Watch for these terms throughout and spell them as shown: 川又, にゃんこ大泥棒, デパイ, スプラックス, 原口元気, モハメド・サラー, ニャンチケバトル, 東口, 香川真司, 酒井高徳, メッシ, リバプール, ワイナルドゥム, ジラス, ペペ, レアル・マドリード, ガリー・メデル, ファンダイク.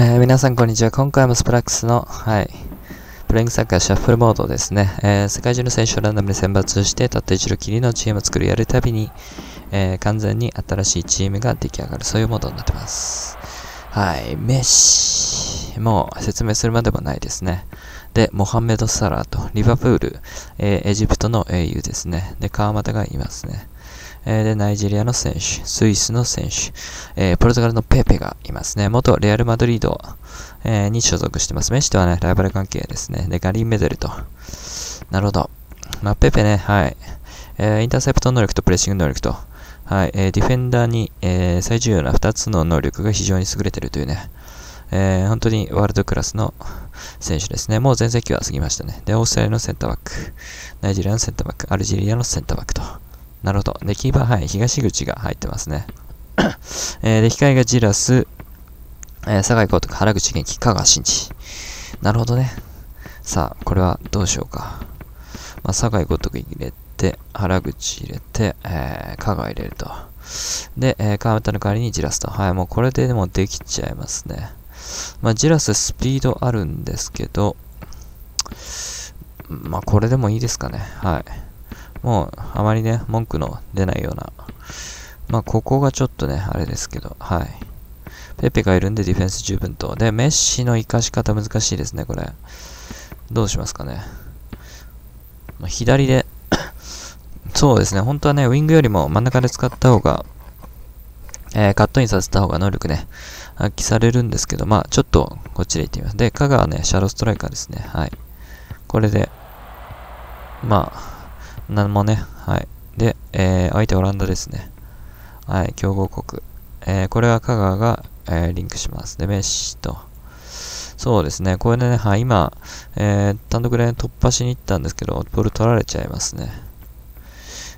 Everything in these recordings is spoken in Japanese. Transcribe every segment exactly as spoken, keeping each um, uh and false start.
えー、皆さんこんにちは。今回もスプラックスの、はい、プレイングサッカーシャッフルモードですね、えー、世界中の選手をランダムに選抜してたった一度きりのチームを作るやるたびに、えー、完全に新しいチームが出来上がる、そういうモードになってます。はい、メッシ、もう説明するまでもないですね。で、モハメド・サラーとリバプール、えー、エジプトの英雄ですね。で、川又がいますね。えー、で、ナイジェリアの選手、スイスの選手、えー、ポルトガルのペペがいますね。元レアル・マドリード、えー、に所属してます。メッシとはね、ライバル関係ですね。で、ガリー・メデルと。なるほど。まあ、ペペね、はい、えー。インターセプト能力とプレッシング能力と。はい、えー、ディフェンダーに、えー、最重要なふたつの能力が非常に優れているというね、えー、本当にワールドクラスの選手ですね。もう全盛期は過ぎましたね。で、オーストラリアのセンターバック、ナイジェリアのセンターバック、アルジェリアのセンターバックと。なるほど。で、キーパー、はい、東口が入ってますね。えー、で、控えがジラス、えー、酒井高徳、原口元気、香川真司。なるほどね。さあ、これはどうしようか。まあ、酒井高徳入れて、で、原口入れて、えー、香川入れると。で、えー、川端の代わりにジラスと。はい、もうこれでもうできちゃいますね。まあ、ジラススピードあるんですけど、まあ、これでもいいですかね。はい。もう、あまりね、文句の出ないような。まあ、ここがちょっとね、あれですけど、はい。ペペがいるんでディフェンス十分と。で、メッシの生かし方難しいですね、これ。どうしますかね。まあ、左で、そうですね、本当はね、ウィングよりも真ん中で使った方が、えー、カットインさせた方が能力ね、発揮されるんですけど、まあ、ちょっとこっちでいってみます。で、香川ね、シャドーストライカーですね。はい。これで、まあ、なんもね、はい。で、えー、相手オランダですね。はい、強豪国。えー、これは香川が、えー、リンクします。で、メッシと。そうですね、これでね、はい、今、えー、単独で突破しに行ったんですけど、ボール取られちゃいますね。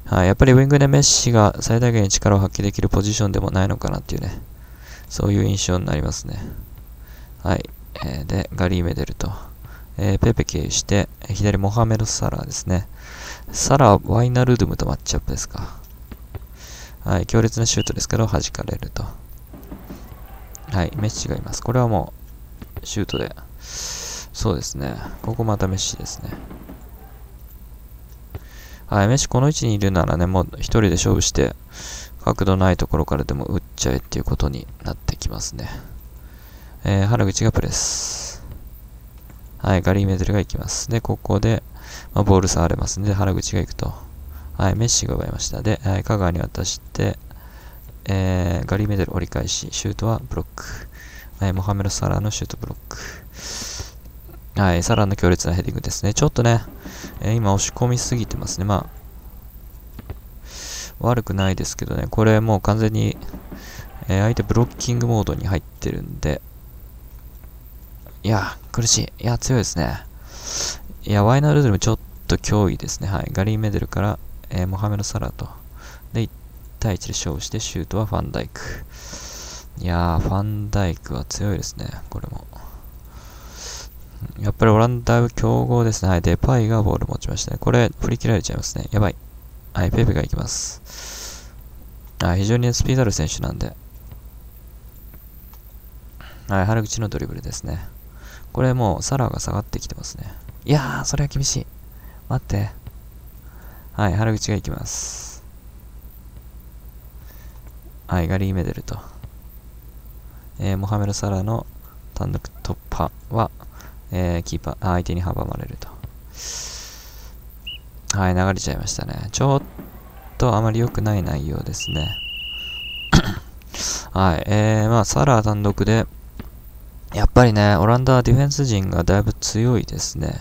はい、やっぱりウィングでメッシが最大限に力を発揮できるポジションでもないのかなっていうね、そういう印象になりますね。はい。えー、で、ガリー・メデルと、えー、ペペ経由して、左モハメド・サラーですね。サラー、ワイナルドゥムとマッチアップですか。はい、強烈なシュートですけど、弾かれると。はい、メッシがいます。これはもう、シュートで。そうですね。ここまたメッシですね。はい、メッシこの位置にいるならね、もう一人で勝負して、角度ないところからでも打っちゃえっていうことになってきますね。えー、原口がプレス。はい、ガリー・メデルが行きます。で、ここで、まあ、ボール触れますね。で、原口が行くと。はい、メッシが奪いました。で、えー、香川に渡して、えー、ガリー・メデル折り返し、シュートはブロック。はい、モハメド・サラーのシュートブロック。はい、サラの強烈なヘディングですね。ちょっとね、えー、今押し込みすぎてますね。まあ、悪くないですけどね、これもう完全に、えー、相手ブロッキングモードに入ってるんで、いや、苦しい。いや、強いですね。いや、ワイナルドルもちょっと脅威ですね。はい、ガリー・メデルから、えー、モハメド・サラと。で、いちたいいちで勝負して、シュートはファンダイク。いやー、ファンダイクは強いですね、これも。やっぱりオランダは強豪ですね。はい、デパイがボール持ちましたね。これ、振り切られちゃいますね。やばい。はい、ペペが行きます。あ、非常にスピードある選手なんで。はい、原口のドリブルですね。これもう、サラーが下がってきてますね。いやー、それは厳しい。待って。はい、原口が行きます。はい、ガリー・メデルと。えー、モハメド・サラーの単独突破は、えー、キーパー、相手に阻まれると。はい、流れちゃいましたね。ちょっとあまり良くない内容ですね。はい、えー、まあ、サラー単独で、やっぱりね、オランダはディフェンス陣がだいぶ強いですね。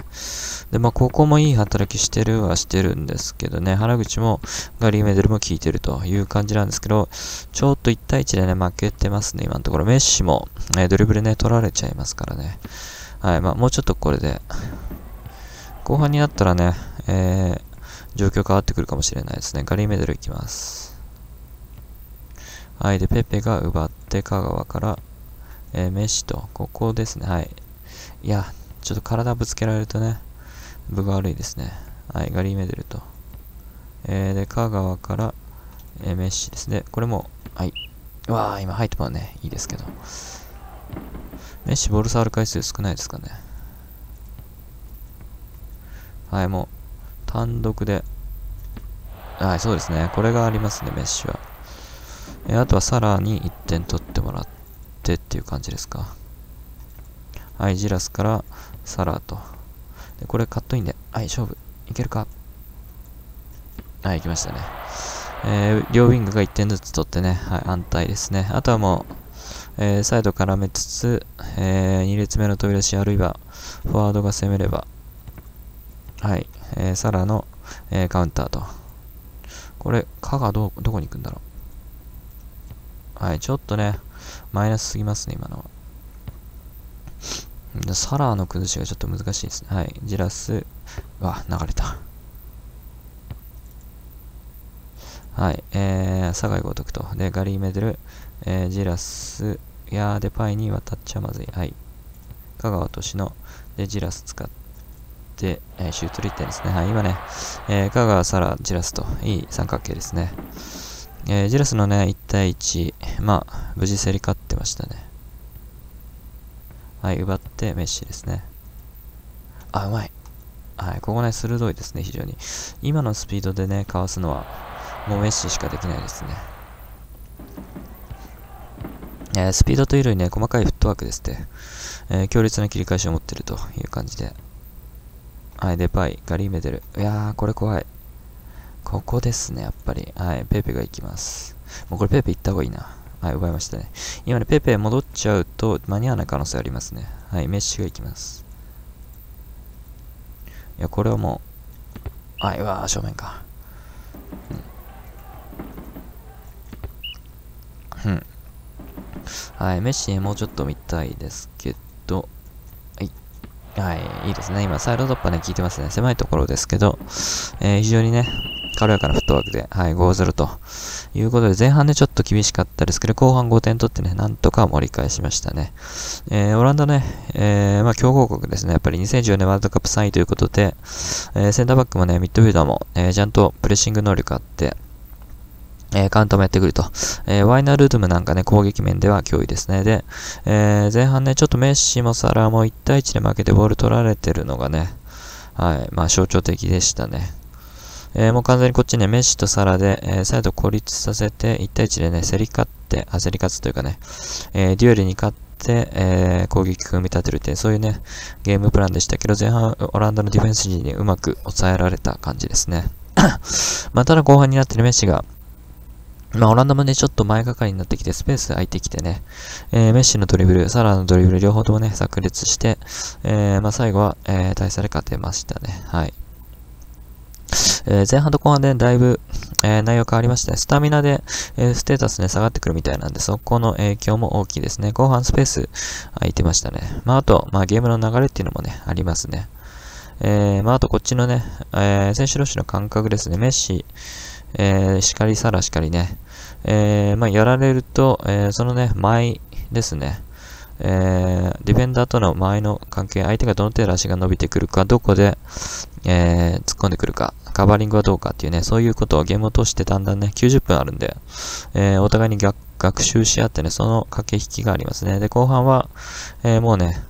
で、まあ、ここもいい働きしてるはしてるんですけどね、原口もガリー・メデルも効いてるという感じなんですけど、ちょっといちたいいちでね、負けてますね、今のところ。メッシも、えー、ドリブルね、取られちゃいますからね。はい、まあ、もうちょっとこれで、後半になったらね、えー、状況変わってくるかもしれないですね。ガリー・メデルいきます。はい、で、ペペが奪って、香川から、えー、メッシと、ここですね、はい。いや、ちょっと体ぶつけられるとね、分が悪いですね。はい、ガリー・メデルと。えー、で、香川から、えー、メッシですね。これも、はい。うわー、今入ってもね、いいですけど。え、絞る触る回数少ないですかね。はい、もう、単独で。はい、そうですね。これがありますね、メッシュは。え、あとはさらにいってん取ってもらってっていう感じですか。はい、ジラスからサラーと。で、これカットインで。はい、勝負。いけるか。はい、いきましたね。えー、両ウィングがいってんずつ取ってね、はい、安泰ですね。あとはもう、えー、サイド絡めつつ、えー、に列目の飛び出し、あるいは、フォワードが攻めれば、はい、えー、サラの、えー、カウンターと。これ、カがど、どこに行くんだろう。はい、ちょっとね、マイナスすぎますね、今のは。サラーの崩しがちょっと難しいですね。はい。ジラスは流れた。はい。えー、サガイごとくと。で、ガリーメデル、えー、ジラス、やでパイに渡っちゃまずい。はい。香川俊の、で、ジラス使って、えー、シュートいってんですね。はい。今ね、えー、香川、サラ、ジラスと、いい三角形ですね。えー、ジラスのね、いち対いち、まあ、無事競り勝ってましたね。はい、奪って、メッシですね。あ、うまい。はい、ここね、鋭いですね、非常に。今のスピードでね、かわすのは、もうメッシしかできないですね。えー、スピードというよりね、細かいフットワークですね。えー、強烈な切り返しを持ってるという感じで。はい、デパイ、ガリーメデル。いやー、これ怖い。ここですね、やっぱり。はい、ペーペが行きます。もうこれペーペ行った方がいいな。はい、奪いましたね。今ね、ペペ戻っちゃうと間に合わない可能性ありますね。はい、メッシが行きます。いや、これはもう、はい、わー、正面か。うん。うん、はい、メッシもうちょっと見たいですけど、はい、はい、いいですね。今、サイド突破ね、効いてますね。狭いところですけど、えー、非常にね、軽やかなフットワークで、はい、ごたいゼロ ということで、前半でちょっと厳しかったですけど、後半ごてん取ってね、なんとか盛り返しましたね。えー、オランダね、えー、まあ、強豪国ですね。やっぱりにせんじゅうよねんワールドカップさんいということで、えー、センターバックもね、ミッドフィルダーも、えー、ちゃんとプレッシング能力あって、えー、カウンターもやってくると。えー、ワイナルドゥムなんかね、攻撃面では脅威ですね。で、えー、前半ね、ちょっとメッシもサラもいち対いちで負けてボール取られてるのがね、はい、まあ、象徴的でしたね。えー、もう完全にこっちね、メッシとサラで、えー、再度孤立させて、いち対いちでね、競り勝って、あ、競り勝つというかね、えー、デュエルに勝って、えー、攻撃組み立てるって、そういうね、ゲームプランでしたけど、前半、オランダのディフェンス陣にうまく抑えられた感じですね。まあ、ただ後半になってね、メッシが、まあ、オランダもね、ちょっと前がかりになってきて、スペース空いてきてね、えー、メッシのドリブル、サラのドリブル、両方ともね、炸裂して、えー、まあ、最後は、えー、大差で勝てましたね。はい。えー前半と後半で、ね、だいぶ、えー、内容変わりましたね。スタミナで、えー、ステータスね、下がってくるみたいなんで、そこの影響も大きいですね。後半スペース空いてましたね。まあ、あと、まあ、ゲームの流れっていうのもね、ありますね。えー、まあ、あとこっちのね、えー、選手同士の感覚ですね。メッシ、えー、しかりサラしかりね。えー、まあ、やられると、えー、そのね、前ですね。えー、ディフェンダーとの間合いの関係、相手がどの程度足が伸びてくるか、どこで、えー、突っ込んでくるか、カバーリングはどうかっていうね、そういうことをゲームを通してだんだんね、きゅうじゅっぷんあるんで、えー、お互いに逆学習し合ってね、その駆け引きがありますね。で、後半は、えー、もうね、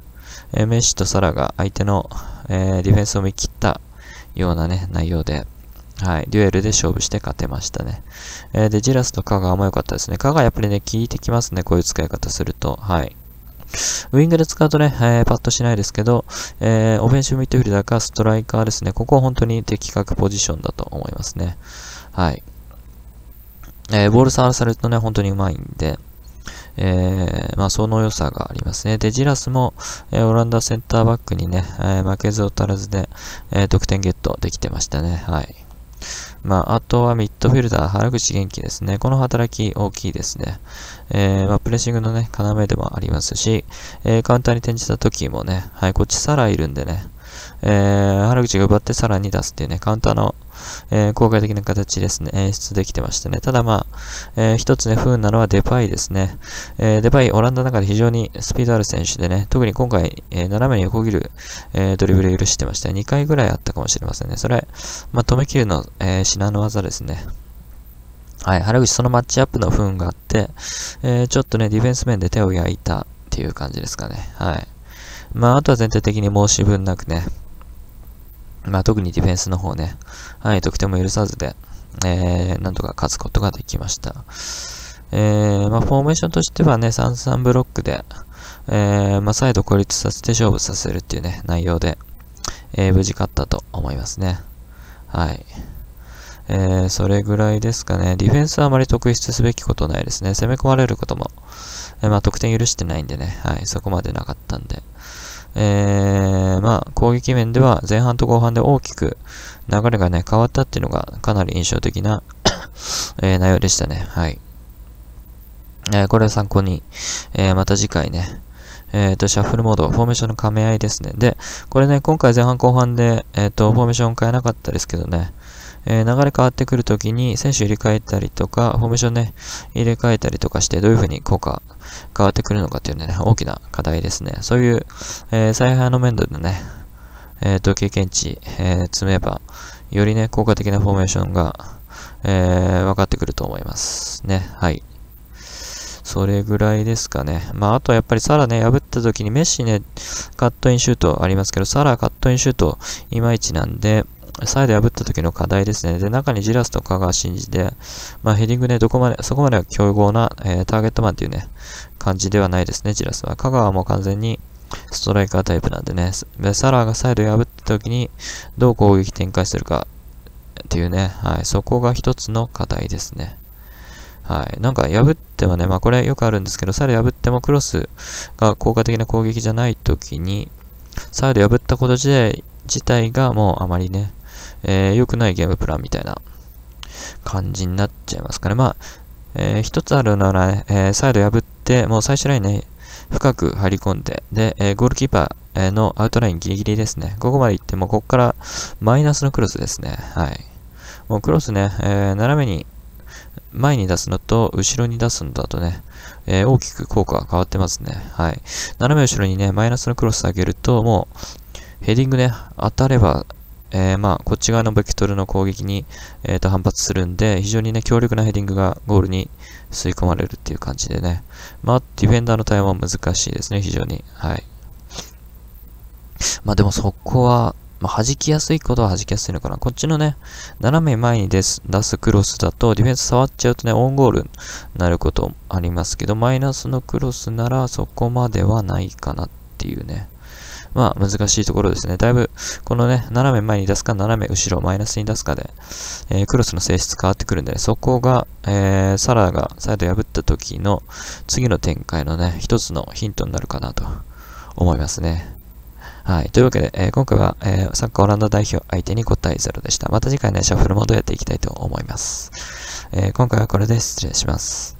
えー、メッシとサラが相手の、えー、ディフェンスを見切ったようなね、内容で、はい、デュエルで勝負して勝てましたね。えー、で、ジラスとカガも良かったですね。カガやっぱりね、効いてきますね、こういう使い方すると。はい。ウィングで使うとね、えー、パッとしないですけど、えー、オフェンシブミッドフィルダーかストライカーですね。ここは本当に的確ポジションだと思いますね。はい。えー、ボール触らされるとね、本当にうまいんで、えー、まあ、その良さがありますね。で、ジラスも、えー、オランダセンターバックにね、えー、負けず劣らずで、えー、得点ゲットできてましたね。はい。まあ、あとはミッドフィルダー、原口元気ですね。この働き大きいですね。えー、まあ、プレッシングのね、要でもありますし、えー、カウンターに転じた時もね、はい、こっちサラいるんでね、えー、原口が奪ってサラに出すっていうね、カウンターの、えー、効果的な形ですね、演出できてましたね。ただまあ、えー、一つね、不運なのはデパイですね。えー、デパイ、オランダの中で非常にスピードある選手でね、特に今回、えー、斜めに横切る、えー、ドリブル許してました。にかいぐらいあったかもしれませんね。それ、まあ、止め切るの、えー、至難の技ですね。はい、原口、そのマッチアップの不運があって、えー、ちょっとね、ディフェンス面で手を焼いたっていう感じですかね。はい。まあ、あとは全体的に申し分なくね、まあ、特にディフェンスの方ね、はい、得点も許さずで、えー、なんとか勝つことができました。えー、まあ、フォーメーションとしてはね、さんさんブロックで、えー、まあ、再度孤立させて勝負させるっていうね、内容で、えー、無事勝ったと思いますね。はい。えー、それぐらいですかね。ディフェンスはあまり特筆すべきことないですね。攻め込まれることも、えー、まあ、得点許してないんでね、はい、そこまでなかったんで。えー、まあ、攻撃面では前半と後半で大きく流れがね、変わったっていうのがかなり印象的な、えー、内容でしたね。はい。えー、これを参考に、えー、また次回ね、えっと、シャッフルモード、フォーメーションの兼ね合いですね。で、これね、今回前半後半で、えっと、フォーメーション変えなかったですけどね、えー、流れ変わってくるときに選手入れ替えたりとか、フォーメーションね、入れ替えたりとかして、どういうふうに効果変わってくるのかっていうね、大きな課題ですね。そういう、えー、采配の面でのね、えっと、経験値、えー、積めば、よりね、効果的なフォーメーションが、えー、分かってくると思います。ね、はい。それぐらいですかね。まあ、あとはやっぱりサラね、破った時にメッシね、カットインシュートありますけど、サラカットインシュート、いまいちなんで、サイド破った時の課題ですね。で、中にジラスと香川真司で、まあ、ヘディングね、どこまで、そこまでは強豪な、えー、ターゲットマンっていうね、感じではないですね、ジラスは。香川も完全にストライカータイプなんでね。で、サラがサイド破った時に、どう攻撃展開するかっていうね、はい、そこが一つの課題ですね。はい。なんか破ってはね、まあこれよくあるんですけど、サイド破ってもクロスが効果的な攻撃じゃないときに、サイド破ったこと自体、自体がもうあまりね、えー、良くないゲームプランみたいな感じになっちゃいますかね。まあ、えー、一つあるなら、ね、えー、サイド破って、もう最初ラインね、深く張り込んで、で、えー、ゴールキーパーのアウトラインギリギリですね。ここまで行っても、ここからマイナスのクロスですね。はい。もうクロスね、えー、斜めに、前に出すのと後ろに出すのだとね、えー、大きく効果が変わってますね。はい。斜め後ろにね、マイナスのクロス上げると、もう、ヘディングね、当たれば、えー、まあ、こっち側のベクトルの攻撃に、えーと、反発するんで、非常にね、強力なヘディングがゴールに吸い込まれるっていう感じでね。まあ、ディフェンダーの対応は難しいですね、非常に。はい。まあ、でもそこは、まあ、弾きやすいことは弾きやすいのかな。こっちのね、斜め前に出す、出すクロスだと、ディフェンス触っちゃうとね、オンゴールになることありますけど、マイナスのクロスならそこまではないかなっていうね。まあ、難しいところですね。だいぶ、このね、斜め前に出すか、斜め後ろ、マイナスに出すかで、えー、クロスの性質変わってくるんでね、そこが、えー、サラがサイド破った時の、次の展開のね、一つのヒントになるかなと思いますね。はい。というわけで、えー、今回は、えー、サッカーオランダ代表相手にごたいゼロでした。また次回ね、シャッフルモードやっていきたいと思います。えー、今回はこれで失礼します。